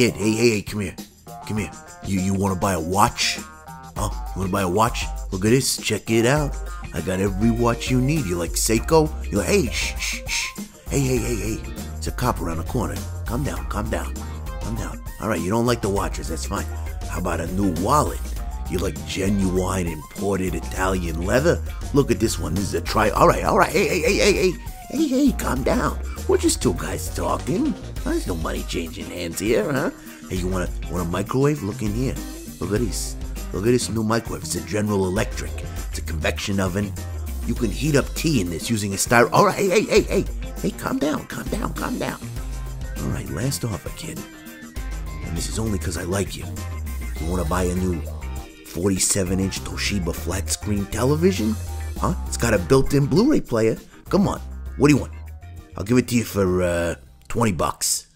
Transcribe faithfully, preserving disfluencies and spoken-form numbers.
kid, hey, hey, hey, come here. Come here. You you wanna buy a watch? Huh? You wanna buy a watch? Look at this, check it out. I got every watch you need. You like Seiko? You're like, hey, shh, shh, shh. Hey, hey, hey, hey. It's a cop around the corner. Calm down, calm down, calm down. Alright, you don't like the watches, that's fine. How about a new wallet? You like genuine imported Italian leather? Look at this one, this is a tri- Alright, alright, hey, hey, hey, hey, hey. Hey, hey, calm down. We're just two guys talking. There's no money changing hands here, huh? Hey, you want a, want a microwave? Look in here. Look at this. Look at this new microwave. It's a General Electric. It's a convection oven. You can heat up tea in this using a styro... All right, hey, hey, hey, hey. Hey, calm down, calm down, calm down. All right, last offer, kid. And this is only because I like you. You want to buy a new forty-seven inch Toshiba flat-screen television? Huh? It's got a built-in Blu-ray player. Come on. What do you want? I'll give it to you for uh, twenty bucks.